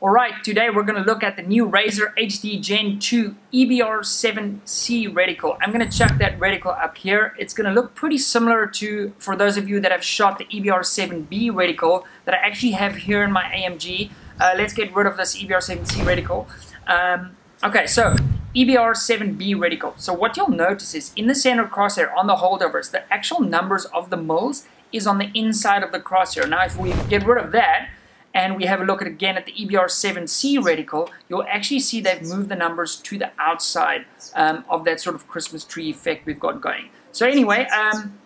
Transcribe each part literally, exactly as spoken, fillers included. Alright, today we're going to look at the new Razor H D Gen two E B R seven C reticle. I'm going to chuck that reticle up here. It's going to look pretty similar to, for those of you that have shot the E B R seven B reticle that I actually have here in my A M G. Uh, let's get rid of this E B R seven C reticle. Um, okay, so E B R seven B reticle. So what you'll notice is in the center crosshair on the holdovers, the actual numbers of the mils is on the inside of the crosshair. Now if we get rid of that and we have a look at again at the E B R seven C reticle, you'll actually see they've moved the numbers to the outside um, of that sort of Christmas tree effect we've got going. So anyway, um,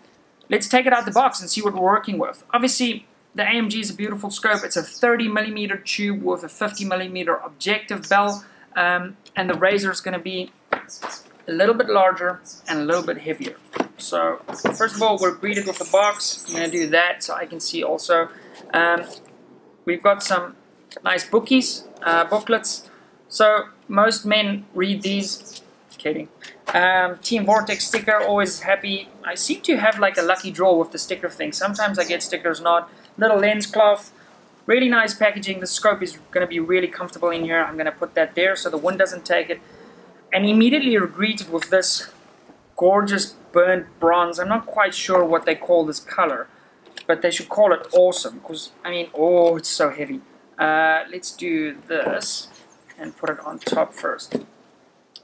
let's take it out the box and see what we're working with. Obviously, the A M G is a beautiful scope. It's a thirty millimeter tube with a fifty millimeter objective bell, um, and the Razor is going to be a little bit larger and a little bit heavier. So first of all, we're greeted with the box. I'm going to do that so I can see also. Um, we've got some nice bookies, uh, booklets. So most men read these. Kidding. Um, Team Vortex sticker, always happy. I seem to have like a lucky draw with the sticker thing. Sometimes I get stickers, not. Little lens cloth. Really nice packaging. The scope is going to be really comfortable in here. I'm going to put that there so the wind doesn't take it. And immediately you're greeted with this gorgeous burnt bronze. I'm not quite sure what they call this color, but they should call it awesome because, I mean, oh, it's so heavy. Uh, let's do this and put it on top first.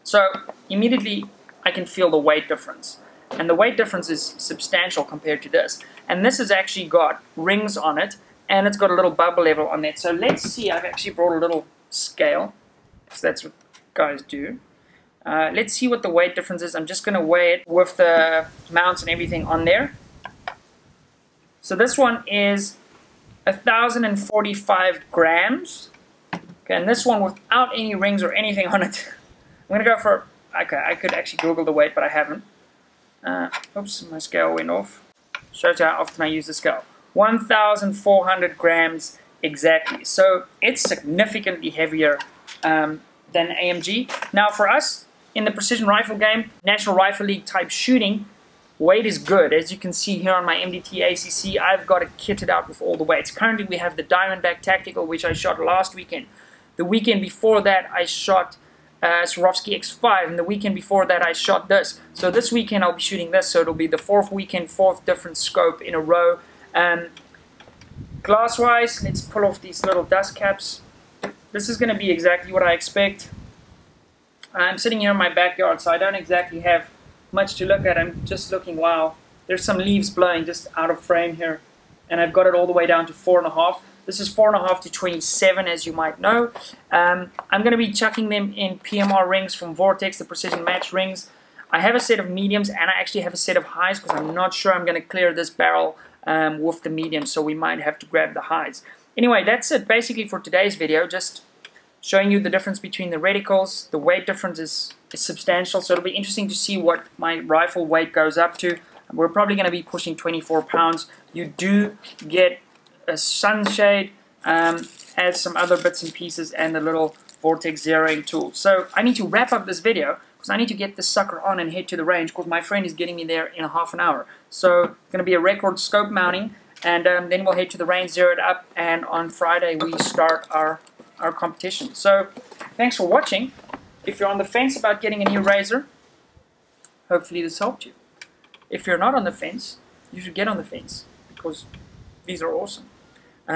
So immediately I can feel the weight difference. And the weight difference is substantial compared to this. And this has actually got rings on it, and it's got a little bubble level on it. So let's see, I've actually brought a little scale, because that's what guys do. Uh, let's see what the weight difference is. I'm just going to weigh it with the mounts and everything on there. So this one is one thousand forty-five grams. Okay, and this one without any rings or anything on it. I'm going to go for, okay, I could actually Google the weight, but I haven't. Uh, oops, my scale went off. Shows you how often I use the scale. one thousand four hundred grams exactly. So it's significantly heavier um, than A M G. Now for us, in the precision rifle game, National Rifle League type shooting, weight is good. As you can see here on my M D T A C C, I've got it kitted out with all the weights. Currently we have the Diamondback Tactical, which I shot last weekend. The weekend before that, I shot Uh, Swarovski X five, and the weekend before that I shot this. So this weekend I'll be shooting this, so it'll be the fourth weekend, fourth different scope in a row. Um, glass-wise, let's pull off these little dust caps. This is going to be exactly what I expect. I'm sitting here in my backyard, so I don't exactly have much to look at. I'm just looking, wow, there's some leaves blowing just out of frame here, and I've got it all the way down to four and a half. This is four point five to twenty-seven, as you might know. Um, I'm going to be chucking them in P M R rings from Vortex, the Precision Match rings. I have a set of mediums, and I actually have a set of highs because I'm not sure I'm going to clear this barrel um, with the mediums, so we might have to grab the highs. Anyway, that's it basically for today's video, just showing you the difference between the reticles. The weight difference is, is substantial, so it'll be interesting to see what my rifle weight goes up to. We're probably going to be pushing twenty-four pounds. You do get a sunshade, um, has some other bits and pieces, and a little Vortex zeroing tool. So I need to wrap up this video because I need to get this sucker on and head to the range because my friend is getting me there in a half an hour. So it's going to be a record scope mounting, and um, then we'll head to the range, zero it up, and on Friday we start our, our competition. So thanks for watching. If you're on the fence about getting a new Razor, hopefully this helped you. If you're not on the fence, you should get on the fence because these are awesome.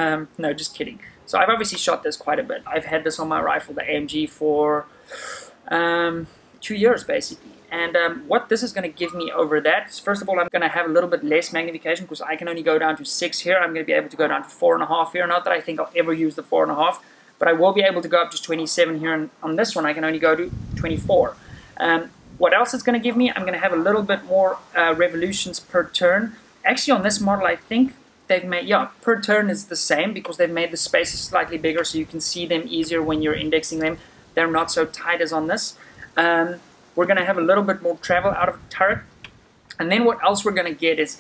Um, no, just kidding. So I've obviously shot this quite a bit. I've had this on my rifle, the A M G, for um, two years basically. And um, what this is going to give me over that is, first of all, I'm going to have a little bit less magnification because I can only go down to six here. I'm going to be able to go down to four and a half here. Not that I think I'll ever use the four and a half, but I will be able to go up to twenty-seven here. And on this one, I can only go to twenty-four. Um, what else it's going to give me? I'm going to have a little bit more uh, revolutions per turn. Actually, on this model, I think they've made, yeah, per turn is the same because they've made the spaces slightly bigger so you can see them easier when you're indexing them. They're not so tight as on this. Um, we're going to have a little bit more travel out of the turret. And then what else we're going to get is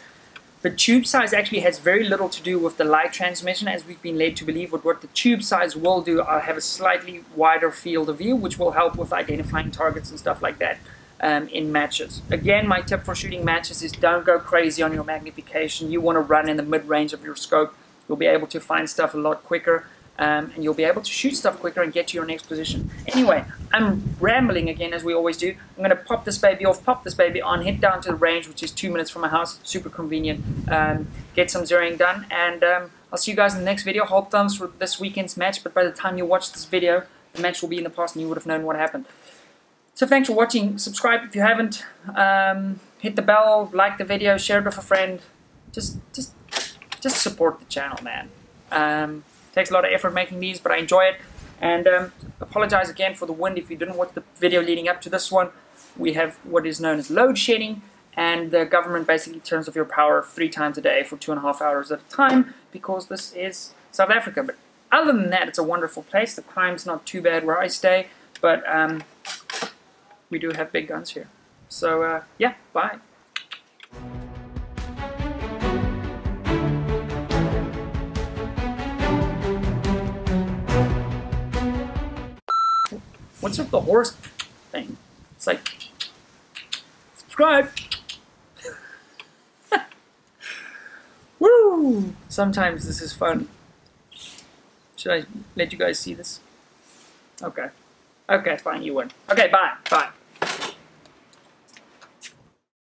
the tube size actually has very little to do with the light transmission, as we've been led to believe. But what the tube size will do, I'll have a slightly wider field of view, which will help with identifying targets and stuff like that Um, in matches. Again, my tip for shooting matches is don't go crazy on your magnification. You want to run in the mid-range of your scope. You'll be able to find stuff a lot quicker. um, and you'll be able to shoot stuff quicker and get to your next position. Anyway, I'm rambling again as we always do. I'm going to pop this baby off, pop this baby on, head down to the range, which is two minutes from my house, super convenient, um, get some zeroing done, and um, I'll see you guys in the next video. Hope thumbs for this weekend's match, but by the time you watch this video, the match will be in the past and you would have known what happened. So thanks for watching. Subscribe if you haven't. Um, hit the bell, like the video, share it with a friend. Just, just, just support the channel, man. Um, takes a lot of effort making these, but I enjoy it. And um, apologize again for the wind if you didn't watch the video leading up to this one. We have what is known as load shedding, and the government basically turns off your power three times a day for two and a half hours at a time because this is South Africa. But other than that, it's a wonderful place. The crime's not too bad where I stay, but um, we do have big guns here. So, uh, yeah, bye. What's with the horse thing? It's like, subscribe! Woo! Sometimes this is fun. Should I let you guys see this? Okay. Okay, fine, you win. Okay, bye, bye.